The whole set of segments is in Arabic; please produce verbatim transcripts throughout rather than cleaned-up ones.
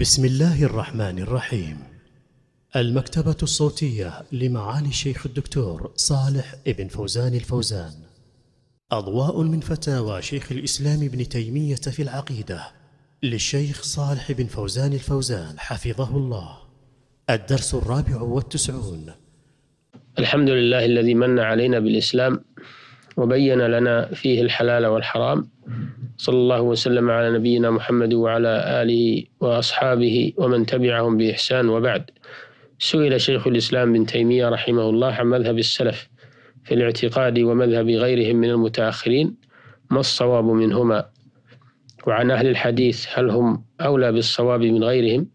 بسم الله الرحمن الرحيم. المكتبة الصوتية لمعالي الشيخ الدكتور صالح ابن فوزان الفوزان. أضواء من فتاوى شيخ الإسلام ابن تيمية في العقيدة للشيخ صالح ابن فوزان الفوزان حفظه الله. الدرس الرابع والتسعون. الحمد لله الذي من علينا بالإسلام وبين لنا فيه الحلال والحرام، صلى الله وسلم على نبينا محمد وعلى آله وأصحابه ومن تبعهم بإحسان، وبعد. سئل شيخ الإسلام بن تيمية رحمه الله عن مذهب السلف في الاعتقاد ومذهب غيرهم من المتأخرين، ما الصواب منهما؟ وعن أهل الحديث، هل هم أولى بالصواب من غيرهم؟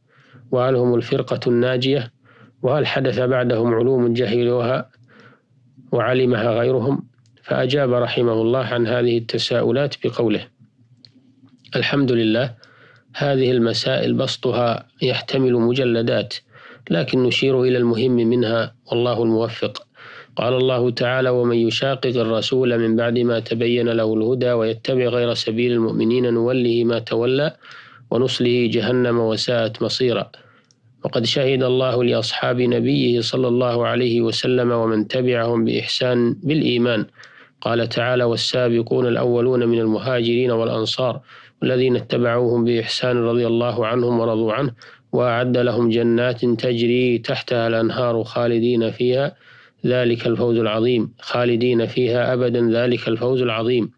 وهل هم الفرقة الناجية؟ وهل حدث بعدهم علوم جهلوها وعلمها غيرهم؟ فأجاب رحمه الله عن هذه التساؤلات بقوله: الحمد لله، هذه المسائل بسطها يحتمل مجلدات، لكن نشير إلى المهم منها والله الموفق. قال الله تعالى: ومن يشاقق الرسول من بعد ما تبين له الهدى ويتبع غير سبيل المؤمنين نوله ما تولى ونصله جهنم وساءت مصيرا. وقد شهد الله لأصحاب نبيه صلى الله عليه وسلم ومن تبعهم بإحسان بالإيمان. قال تعالى: والسابقون الأولون من المهاجرين والأنصار والذين اتبعوهم بإحسان رضي الله عنهم ورضوا عنه وأعد لهم جنات تجري تحتها الأنهار خالدين فيها، ذلك الفوز العظيم، خالدين فيها أبدا، ذلك الفوز العظيم.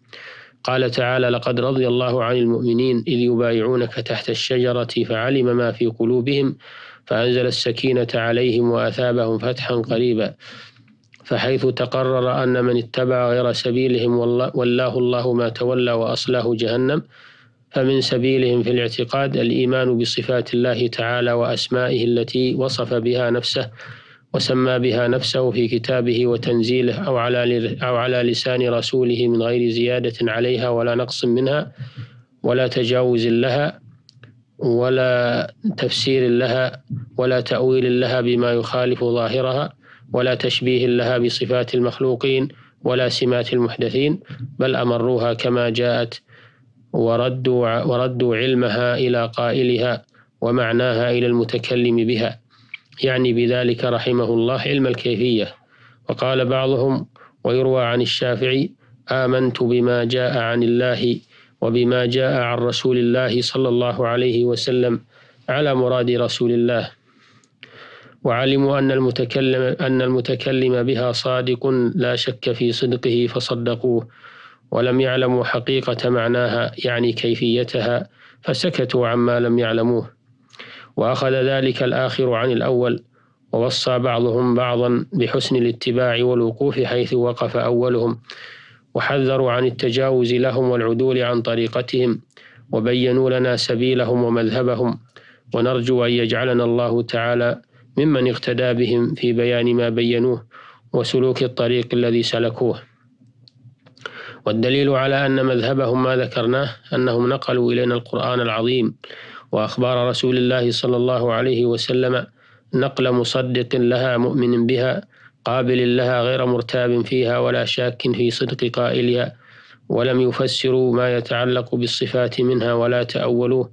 قال تعالى: لقد رضي الله عن المؤمنين إذ يبايعونك تحت الشجرة فعلم ما في قلوبهم فأنزل السكينة عليهم وأثابهم فتحا قريبا، فحيث تقرر أن من اتبع غير سبيلهم والله الله ما تولى وأصله جهنم. فمن سبيلهم في الاعتقاد الإيمان بصفات الله تعالى وأسمائه التي وصف بها نفسه وسمى بها نفسه في كتابه وتنزيله أو على أو على لسان رسوله، من غير زيادة عليها ولا نقص منها ولا تجاوز لها ولا تفسير لها ولا تأويل لها بما يخالف ظاهرها ولا تشبيه لها بصفات المخلوقين ولا سمات المحدثين، بل أمروها كما جاءت وردوا, وردوا علمها إلى قائلها ومعناها إلى المتكلم بها، يعني بذلك رحمه الله علم الكيفية. وقال بعضهم، ويروى عن الشافعي: آمنت بما جاء عن الله وبما جاء عن رسول الله صلى الله عليه وسلم على مراد رسول الله، وعلموا أن المتكلم, أن المتكلم بها صادق لا شك في صدقه فصدقوه، ولم يعلموا حقيقة معناها يعني كيفيتها فسكتوا عما لم يعلموه. وأخذ ذلك الآخر عن الأول، ووصى بعضهم بعضا بحسن الاتباع والوقوف حيث وقف أولهم، وحذروا عن التجاوز لهم والعدول عن طريقتهم، وبينوا لنا سبيلهم ومذهبهم، ونرجو أن يجعلنا الله تعالى ممن اقتدى بهم في بيان ما بينوه وسلوك الطريق الذي سلكوه. والدليل على أن مذهبهم ما ذكرناه، أنهم نقلوا إلينا القرآن العظيم وأخبار رسول الله صلى الله عليه وسلم نقل مصدق لها مؤمن بها قابل لها غير مرتاب فيها ولا شاك في صدق قائلها، ولم يفسروا ما يتعلق بالصفات منها ولا تأولوه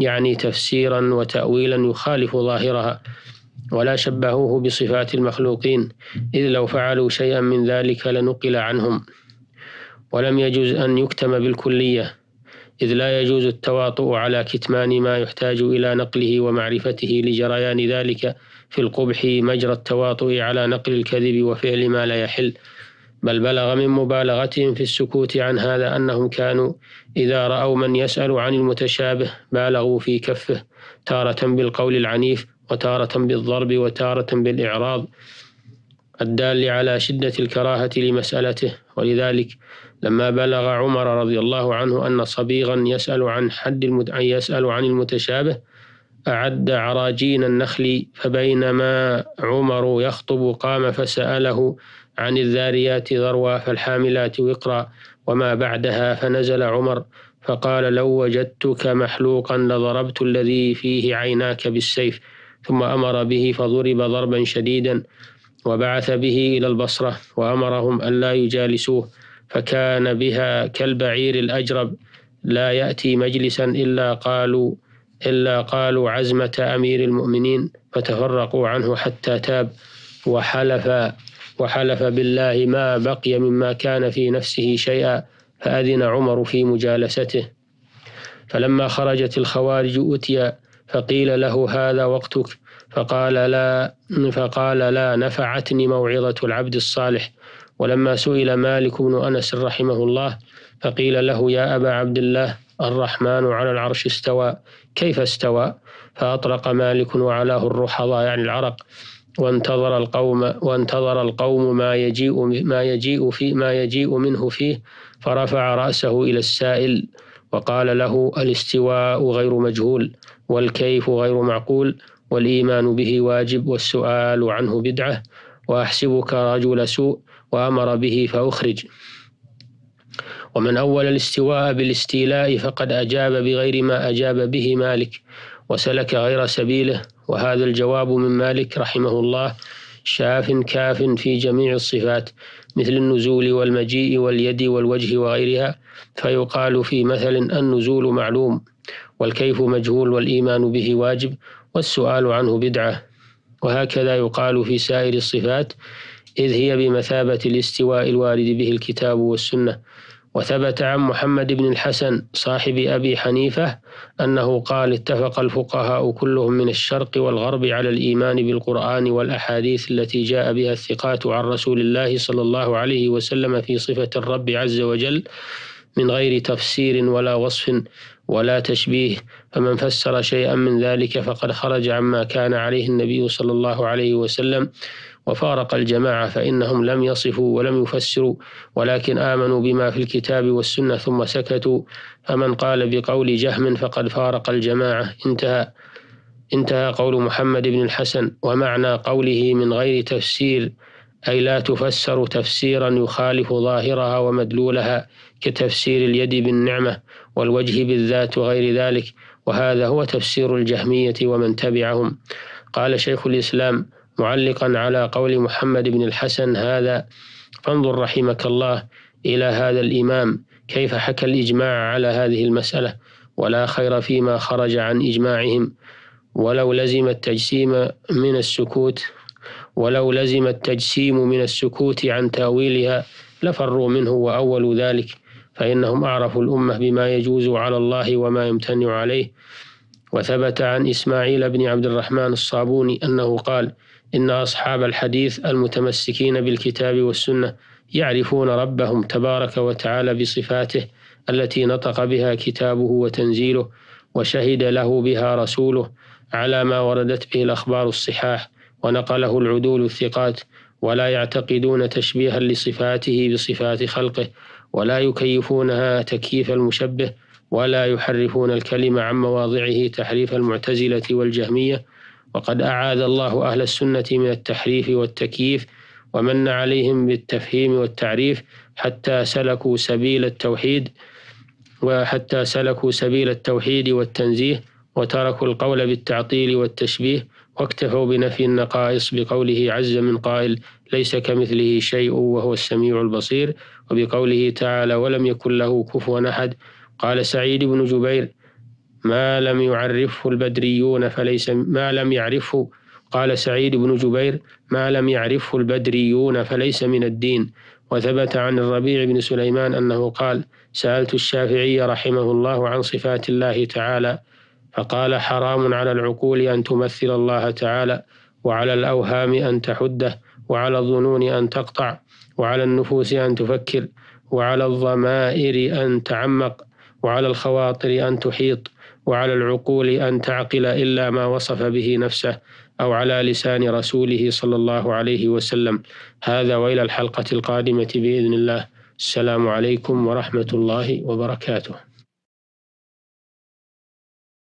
يعني تفسيرا وتأويلا يخالف ظاهرها، ولا شبهوه بصفات المخلوقين، إذ لو فعلوا شيئا من ذلك لنقل عنهم. ولم يجوز أن يكتم بالكلية، إذ لا يجوز التواطؤ على كتمان ما يحتاج إلى نقله ومعرفته لجريان ذلك في القبح مجرى التواطؤ على نقل الكذب وفعل ما لا يحل. بل بلغ من مبالغتهم في السكوت عن هذا أنهم كانوا إذا رأوا من يسأل عن المتشابه بالغوا في كفه، تارة بالقول العنيف، وتارة بالضرب، وتارة بالإعراض، الدال على شدة الكراهة لمسألته. ولذلك لما بلغ عمر رضي الله عنه أن صبيغا يسأل عن حد المت... يسأل عن المتشابه، أعد عراجين النخل، فبينما عمر يخطب قام فسأله عن الذاريات ذروا فالحاملات وقرا وما بعدها، فنزل عمر فقال: لو وجدتك محلوقا لضربت الذي فيه عيناك بالسيف، ثم أمر به فضرب ضربا شديدا وبعث به إلى البصرة، وأمرهم ألا يجالسوه، فكان بها كالبعير الأجرب لا يأتي مجلسا إلا قالوا إلا قالوا عزمة أمير المؤمنين فتفرقوا عنه حتى تاب وحلف وحلف بالله ما بقي مما كان في نفسه شيئا، فأذن عمر في مجالسته. فلما خرجت الخوارج أتي فقيل له هذا وقتك، فقال لا, فقال لا نفعتني موعظة العبد الصالح. ولما سئل مالك بن أنس رحمه الله فقيل له يا أبا عبد الله الرحمن على العرش استوى، كيف استوى؟ فأطرق مالك وعلاه الرحضاء يعني العرق، وانتظر القوم وانتظر القوم ما يجيء ما يجيء في ما يجيء منه فيه، فرفع رأسه إلى السائل وقال له الاستواء غير مجهول، والكيف غير معقول، والإيمان به واجب، والسؤال عنه بدعة، وأحسبك رجل سوء، وأمر به فأخرج. ومن أول الاستواء بالاستيلاء فقد أجاب بغير ما أجاب به مالك وسلك غير سبيله. وهذا الجواب من مالك رحمه الله شاف كاف في جميع الصفات مثل النزول والمجيء واليد والوجه وغيرها، فيقال في مثل النزول معلوم، والكيف مجهول، والإيمان به واجب، والسؤال عنه بدعة. وهكذا يقال في سائر الصفات، إذ هي بمثابة الاستواء الوارد به الكتاب والسنة. وثبت عن محمد بن الحسن صاحب أبي حنيفة أنه قال اتفق الفقهاء كلهم من الشرق والغرب على الإيمان بالقرآن والأحاديث التي جاء بها الثقات عن رسول الله صلى الله عليه وسلم في صفة الرب عز وجل من غير تفسير ولا وصف ولا تشبيه، فمن فسر شيئا من ذلك فقد خرج عما كان عليه النبي صلى الله عليه وسلم وفارق الجماعة، فإنهم لم يصفوا ولم يفسروا ولكن آمنوا بما في الكتاب والسنة ثم سكتوا، فمن قال بقول جهم فقد فارق الجماعة. انتهى انتهى قول محمد بن الحسن. ومعنى قوله من غير تفسير أي لا تفسر تفسيرا يخالف ظاهرها ومدلولها كتفسير اليد بالنعمة والوجه بالذات وغير ذلك، وهذا هو تفسير الجهمية ومن تبعهم. قال شيخ الإسلام معلقا على قول محمد بن الحسن هذا: فانظر رحمك الله إلى هذا الإمام كيف حكى الإجماع على هذه المسألة، ولا خير فيما خرج عن إجماعهم، ولو لزم التجسيم من السكوت ولو لزم التجسيم من السكوت عن تأويلها لفروا منه وأولوا ذلك، فإنهم أعرفوا الأمة بما يجوز على الله وما يمتنع عليه. وثبت عن إسماعيل بن عبد الرحمن الصابوني أنه قال: إن أصحاب الحديث المتمسكين بالكتاب والسنة يعرفون ربهم تبارك وتعالى بصفاته التي نطق بها كتابه وتنزيله وشهد له بها رسوله على ما وردت به الأخبار الصحاح ونقله العدول الثقات، ولا يعتقدون تشبيها لصفاته بصفات خلقه، ولا يكيفونها تكييف المشبه، ولا يحرفون الكلمة عن مواضعه تحريف المعتزلة والجهمية. وقد أعاذ الله أهل السنة من التحريف والتكييف ومن عليهم بالتفهيم والتعريف حتى سلكوا سبيل التوحيد وحتى سلكوا سبيل التوحيد والتنزيه، وتركوا القول بالتعطيل والتشبيه، واكتفوا بنفي النقائص بقوله عز من قائل: ليس كمثله شيء وهو السميع البصير، وبقوله تعالى: ولم يكن له كفوا أحد. قال سعيد بن جبير: ما لم يعرفه البدريون فليس ما لم يعرفه قال سعيد بن جبير ما لم يعرفه البدريون فليس من الدين. وثبت عن الربيع بن سليمان أنه قال: سألت الشافعي رحمه الله عن صفات الله تعالى فقال: حرام على العقول أن تمثل الله تعالى، وعلى الأوهام أن تحده، وعلى الظنون أن تقطع، وعلى النفوس أن تفكر، وعلى الضمائر أن تعمق، وعلى الخواطر أن تحيط، وعلى العقول أن تعقل إلا ما وصف به نفسه أو على لسان رسوله صلى الله عليه وسلم. هذا وإلى الحلقة القادمة بإذن الله. السلام عليكم ورحمة الله وبركاته.